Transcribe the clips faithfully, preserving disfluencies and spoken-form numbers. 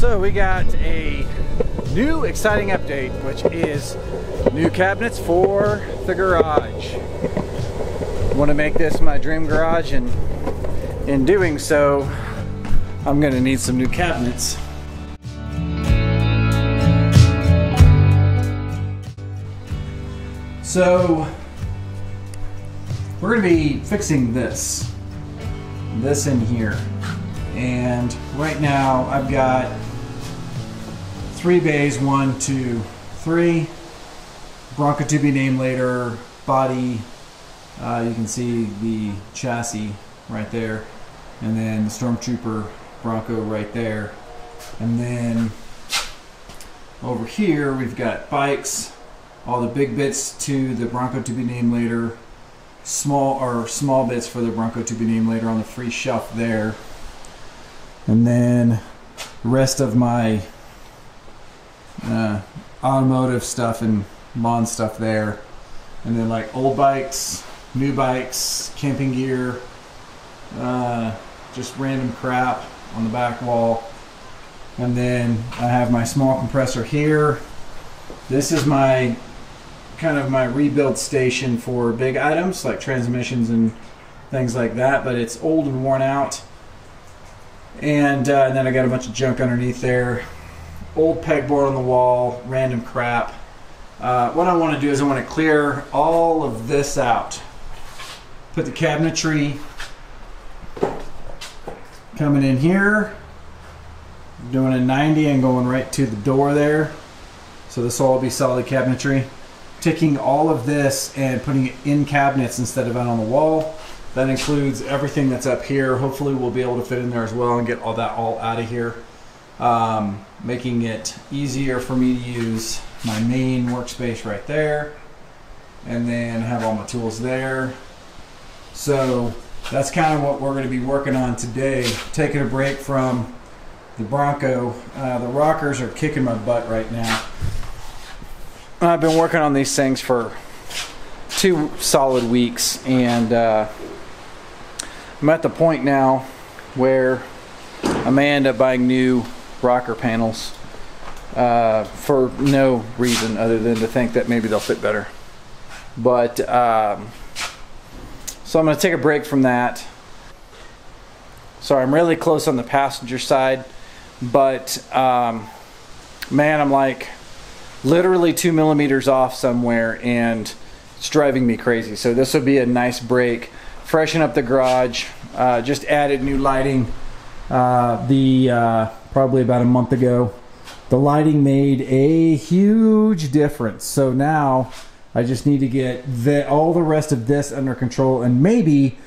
So we got a new exciting update, which is new cabinets for the garage. I want to make this my dream garage, and in doing so, I'm going to need some new cabinets. So we're going to be fixing this, this in here. And right now I've got three bays, one, two, three. Bronco to be named later, body, uh, you can see the chassis right there. And then the Stormtrooper Bronco right there. And then over here we've got bikes, all the big bits to the Bronco to be named later, small or small bits for the Bronco to be named later on the free shelf there. And then the rest of my uh, automotive stuff and lawn stuff there. And then like old bikes, new bikes, camping gear, uh, just random crap on the back wall. And then I have my small compressor here. This is my kind of my rebuild station for big items like transmissions and things like that, but it's old and worn out. And, uh, and then I got a bunch of junk underneath there. Old pegboard on the wall, random crap. Uh, what I want to do is I want to clear all of this out. Put the cabinetry coming in here. Doing a ninety and going right to the door there. So this will all be solid cabinetry. Taking all of this and putting it in cabinets instead of out on the wall. That includes everything that's up here. Hopefully we'll be able to fit in there as well and get all that all out of here. Um, making it easier for me to use my main workspace right there. And then have all my tools there. So that's kind of what we're going to be working on today. Taking a break from the Bronco. Uh, the rockers are kicking my butt right now. I've been working on these things for two solid weeks, and uh, I'm at the point now where I may end up buying new rocker panels uh, for no reason other than to think that maybe they'll fit better. But um, so I'm going to take a break from that. So I'm really close on the passenger side, but um, man, I'm like literally two millimeters off somewhere, and it's driving me crazy. So this will be a nice break. Freshen up the garage, uh, just added new lighting uh, the uh, probably about a month ago. The lighting made a huge difference. So now I just need to get the, all the rest of this under control, and maybe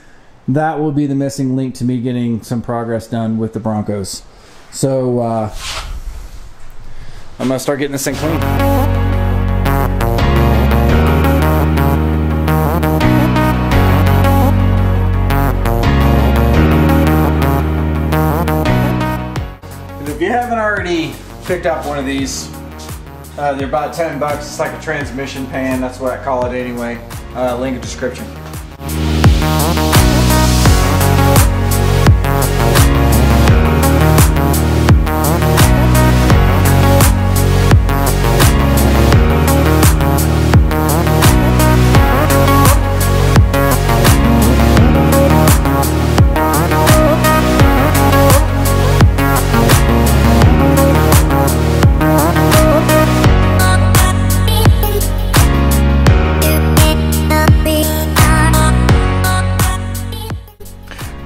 that will be the missing link to me getting some progress done with the Broncos. So uh, I'm gonna start getting this thing clean. Already picked up one of these. Uh, they're about ten bucks. It's like a transmission pan. That's what I call it anyway. Uh, link in description.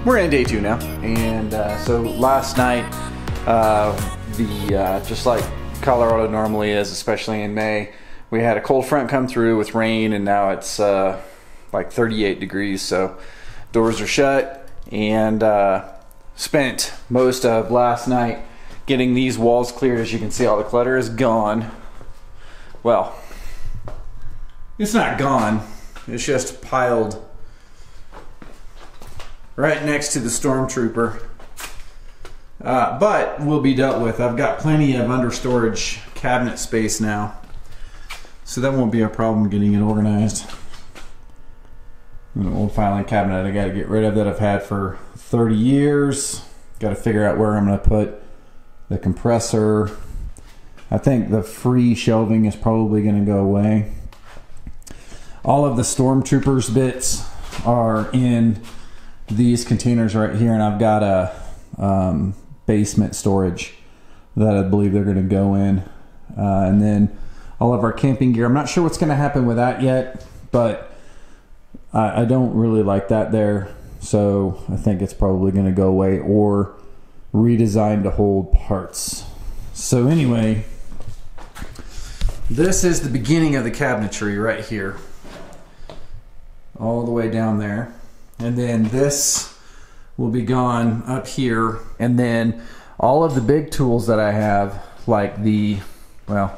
We're in day two now, and uh, so last night, uh, the uh, just like Colorado normally is, especially in May, we had a cold front come through with rain, and now it's uh, like thirty-eight degrees, so doors are shut, and uh, spent most of last night getting these walls cleared. As you can see, all the clutter is gone. Well, it's not gone, it's just piled right next to the Stormtrooper, uh, but will be dealt with. I've got plenty of understorage cabinet space now, so that won't be a problem getting it organized. An old filing cabinet I got to get rid of that I've had for thirty years. Got to figure out where I'm going to put the compressor. I think the free shelving is probably going to go away. All of the Stormtroopers bits are in these containers right here, and I've got a um, basement storage that I believe they're going to go in. Uh, and then all of our camping gear. I'm not sure what's going to happen with that yet, but I, I don't really like that there. So I think it's probably going to go away or redesigned to hold parts. So anyway, this is the beginning of the cabinetry right here, all the way down there. And then this will be gone up here. And then all of the big tools that I have, like the, well,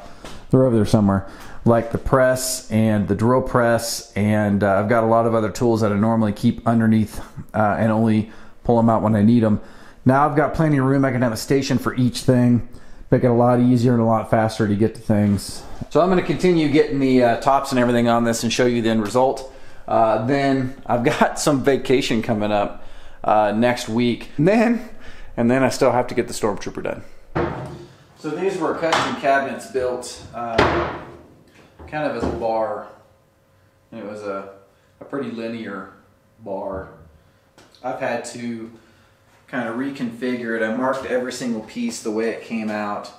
they're over there somewhere, like the press and the drill press. And uh, I've got a lot of other tools that I normally keep underneath uh, and only pull them out when I need them. Now I've got plenty of room. I can have a station for each thing. Make it a lot easier and a lot faster to get to things. So I'm going to continue getting the uh, tops and everything on this and show you the end result. Uh, then I've got some vacation coming up uh, next week. And then, and then I still have to get the Stormtrooper done. So these were custom cabinets built uh, kind of as a bar. And it was a, a pretty linear bar. I've had to kind of reconfigured. I marked every single piece the way it came out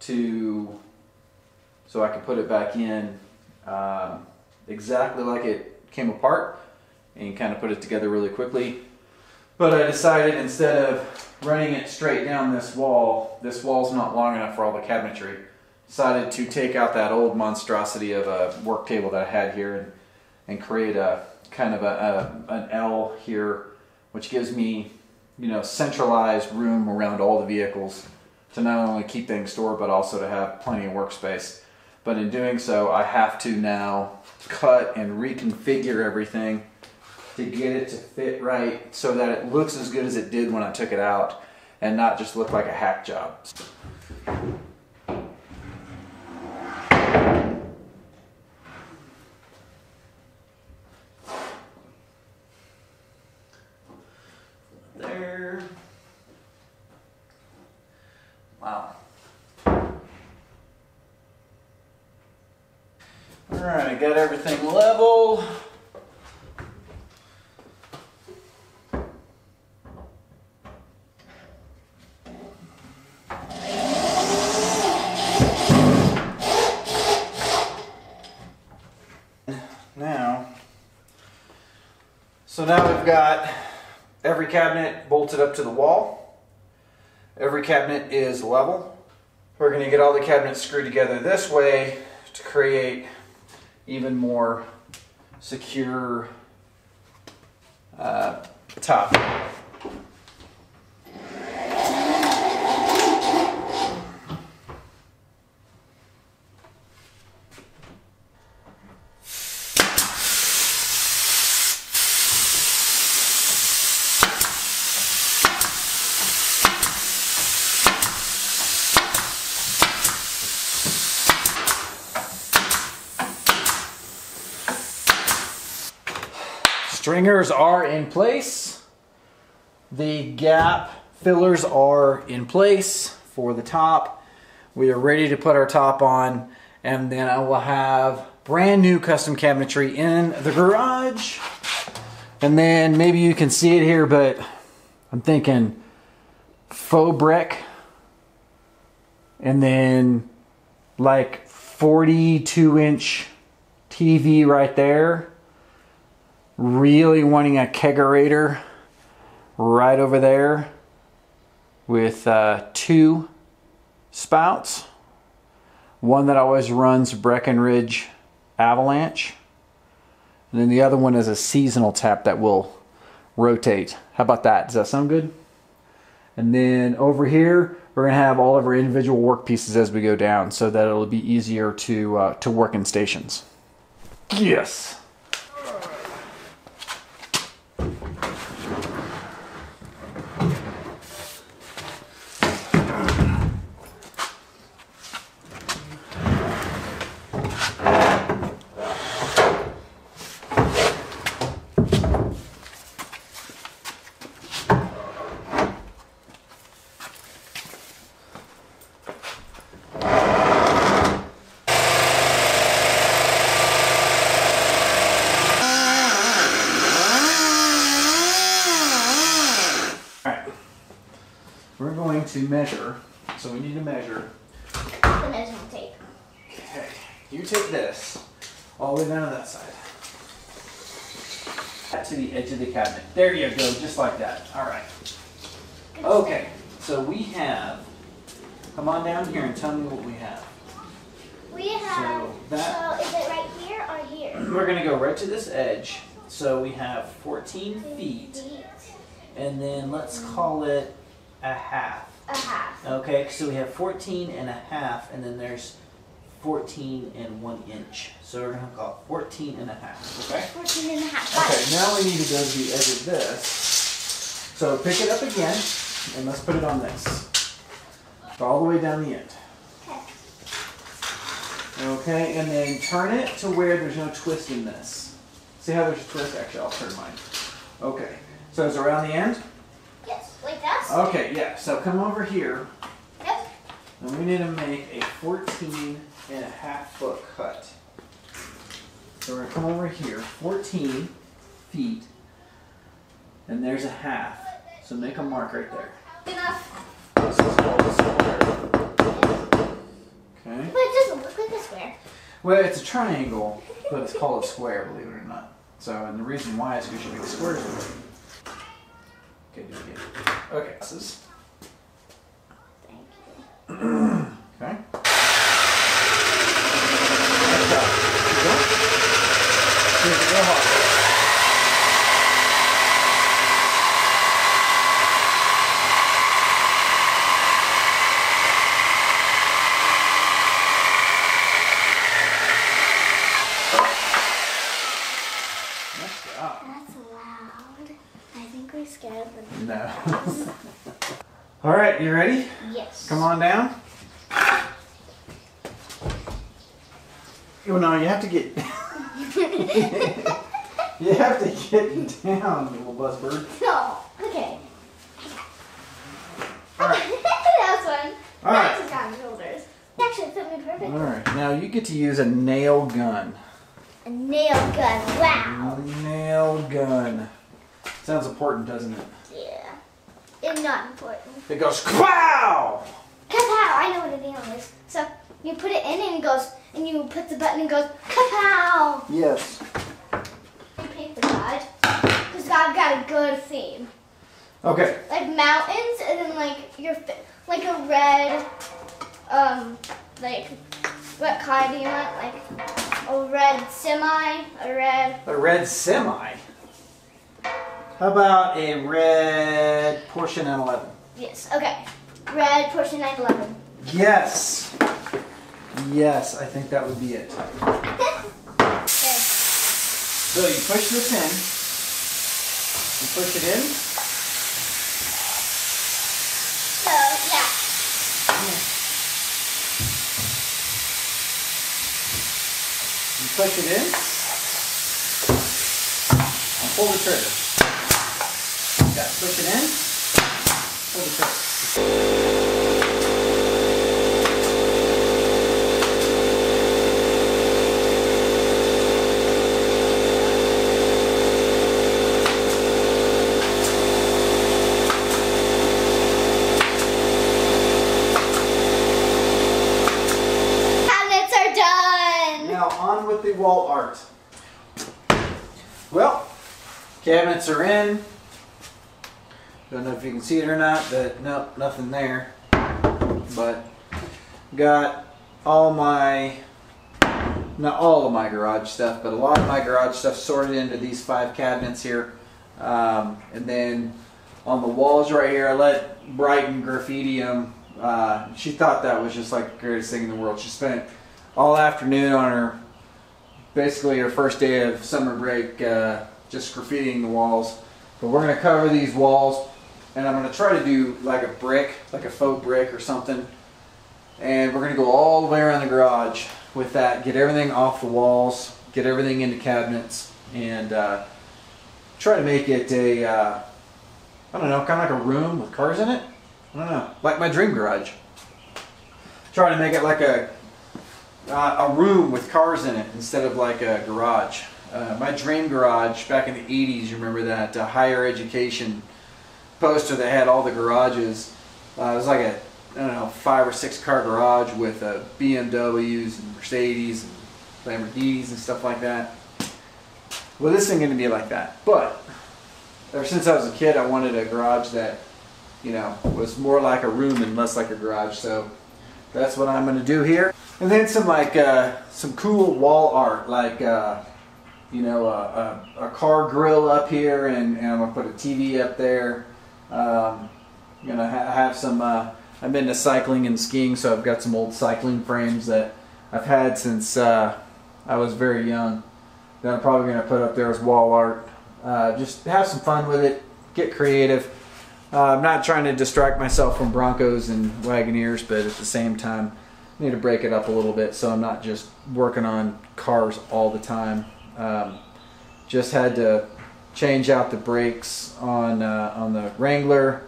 to so I could put it back in uh, exactly like it came apart and kind of put it together really quickly. But I decided instead of running it straight down this wall, this wall's not long enough for all the cabinetry. Decided to take out that old monstrosity of a work table that I had here and, and create a kind of a, a, an L here, which gives me, you know, centralized room around all the vehicles to not only keep things stored but also to have plenty of workspace. But in doing so, I have to now cut and reconfigure everything to get it to fit right so that it looks as good as it did when I took it out and not just look like a hack job. Alright, I got everything level. Now, so now we've got every cabinet bolted up to the wall. Every cabinet is level. We're going to get all the cabinets screwed together this way to create even more secure uh, top. Stringers are in place. The gap fillers are in place for the top. We are ready to put our top on, and then I will have brand new custom cabinetry in the garage. And then maybe you can see it here, but I'm thinking faux brick and then like forty-two inch T V right there. Really wanting a kegerator right over there with uh, two spouts. One that always runs Breckenridge Avalanche. And then the other one is a seasonal tap that will rotate. How about that? Does that sound good? And then over here, we're going to have all of our individual work pieces as we go down so that it'll be easier to, uh, to work in stations. Yes! We're going to measure, so we need to measure. The measuring tape. Okay, you take this all the way down to that side. To the edge of the cabinet. There you go, just like that. All right. Okay, so we have, come on down here and tell me what we have. We have, so, that, so is it right here or here? We're going to go right to this edge. So we have fourteen feet, and then let's call it a half. A half. Okay, so we have fourteen and a half, and then there's fourteen and one inch. So we're going to call it fourteen and a half, okay? fourteen and a half. Okay, now we need to go to the edge of this. So pick it up again, and let's put it on this. All the way down the end. Okay. Okay, and then turn it to where there's no twist in this. See how there's a twist? Actually, I'll turn mine. Okay, so it's around the end? Yes, like that? Okay, yeah, so come over here. Yep. And we need to make a fourteen and a half foot cut. So we're gonna come over here, fourteen feet, and there's a half. So make a mark right there. Enough. This is called a square. Okay. But it doesn't look like a square. Well, it's a triangle, but it's called a square, believe it or not. So, and the reason why is because you make squares with it. Okay, do it again. Okay, this is. Thank you. Okay. No. All right, you ready? Yes. Come on down. Well, no, you have to get. You have to get down, you little buzzbird. No. Okay. All right. That's one. All right. That's on shoulders. It actually fit me perfectly. All right. Now you get to use a nail gun. A nail gun. Wow. A nail gun. Sounds important, doesn't it? Yeah. It's not important. It goes kapow! Kapow! I know what a nail is. So you put it in and it goes, and you put the button and it goes kapow! Yes. You pay for God. Because God got a good theme. Okay. Like mountains and then like your, like a red, um, like what car do you want? Like a red semi, a red. A red semi? How about a red Porsche nine eleven? Yes, okay. Red Porsche nine eleven. Yes. Yes, I think that would be it. Okay. So you push this in. You push it in. So, yeah. You push it in. And pull the trigger. Got to push it in, pull the trigger. Cabinets are done! Now on with the wall art. Well, cabinets are in. Don't know if you can see it or not, but nope, nothing there. But got all my, not all of my garage stuff, but a lot of my garage stuff sorted into these five cabinets here. Um, and then on the walls right here, I let Brighton graffiti them. Uh, she thought that was just like the greatest thing in the world. She spent all afternoon on her, basically her first day of summer break, uh, just graffitiing the walls. But we're going to cover these walls. And I'm going to try to do like a brick, like a faux brick or something. And we're going to go all the way around the garage with that. Get everything off the walls, get everything into cabinets, and uh, try to make it a, uh, I don't know, kind of like a room with cars in it. I don't know, like my dream garage. Try to make it like a, uh, a room with cars in it instead of like a garage. Uh, my dream garage back in the eighties, you remember that uh, higher education poster that had all the garages, Uh, it was like a, I don't know, five or six car garage with uh, B M Ws and Mercedes and Lamborghinis and stuff like that. Well, this isn't going to be like that, but ever since I was a kid, I wanted a garage that, you know, was more like a room and less like a garage, so that's what I'm going to do here. And then some, like, uh, some cool wall art, like, uh, you know, a, a, a car grill up here, and, and I'm going to put a T V up there. Um, you know, I have some, uh, I'm into cycling and skiing, so I've got some old cycling frames that I've had since uh, I was very young, that I'm probably going to put up there as wall art. Uh, just have some fun with it, get creative. Uh, I'm not trying to distract myself from Broncos and Wagoneers, but at the same time, I need to break it up a little bit so I'm not just working on cars all the time. Um, just had to change out the brakes on, uh, on the Wrangler.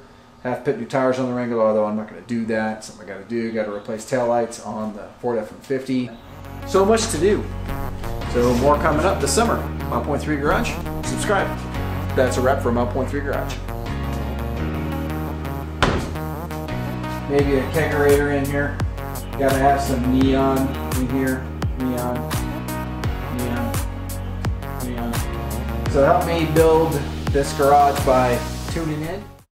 Half pit new tires on the Wrangler, although I'm not going to do that. Something I got to do, got to replace taillights on the Ford F one fifty. So much to do. So more coming up this summer. My.three Garage, subscribe. That's a wrap for My.three Garage. Maybe a kegerator in here. Got to have some neon in here. Neon, neon, neon. So help me build this garage by tuning in.